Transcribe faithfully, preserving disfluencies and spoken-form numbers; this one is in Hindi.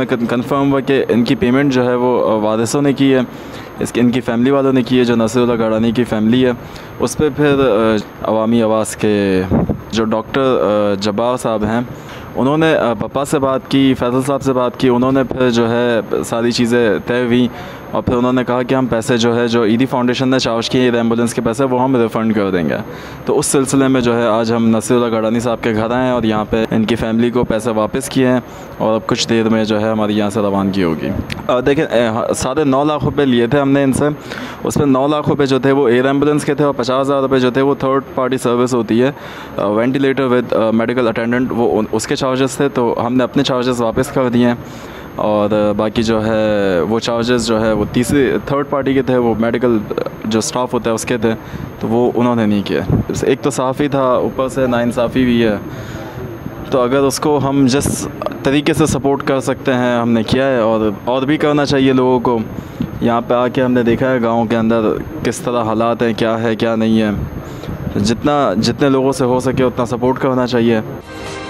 हमें कंफर्म हुआ कि इनकी पेमेंट जो है वो वारिसों ने की है, इसकी इनकी फ़ैमिली वालों ने की है, जो नसरुल्लाह गडानी की फ़ैमिली है। उस पर फिर अवामी आवाज़ के जो डॉक्टर जब्बार साहब हैं उन्होंने पापा से बात की, फैसल साहब से बात की, उन्होंने फिर जो है सारी चीज़ें तय हुई और फिर उन्होंने कहा कि हम पैसे जो है जो ईदी फाउंडेशन ने चार्ज किए एम्बुलेंस के पैसे वो हम रिफ़ंड कर देंगे। तो उस सिलसिले में जो है आज हम नसरुल्लाह गडानी साहब के घर आए हैं और यहाँ पे इनकी फ़ैमिली को पैसे वापस किए हैं और अब कुछ देर में जो है हमारी यहाँ से रवानगी होगी। देखिए साढ़े नौ लाख रुपये लिए थे हमने इनसे, उसमें नौ लाख रुपये जो थे वो एयर एम्बुलेंस के थे और पचास हज़ार रुपये जो थे वो थर्ड पार्टी सर्विस होती है वेंटिलेटर विद मेडिकल अटेंडेंट, वो उसके चार्जेस थे। तो हमने अपने चार्जेस वापस कर दिए और बाकी जो है वो चार्जेस जो है वो तीसरी थर्ड पार्टी के थे, वो मेडिकल जो स्टाफ होता है उसके थे, तो वो उन्होंने नहीं किया। एक तो साफ़ी था, ऊपर से नाइंसाफ़ी भी है, तो अगर उसको हम जिस तरीके से सपोर्ट कर सकते हैं हमने किया है और और भी करना चाहिए लोगों को। यहाँ पे आके हमने देखा है गांव के अंदर किस तरह हालात हैं, क्या है क्या नहीं है, जितना जितने लोगों से हो सके उतना सपोर्ट करना चाहिए।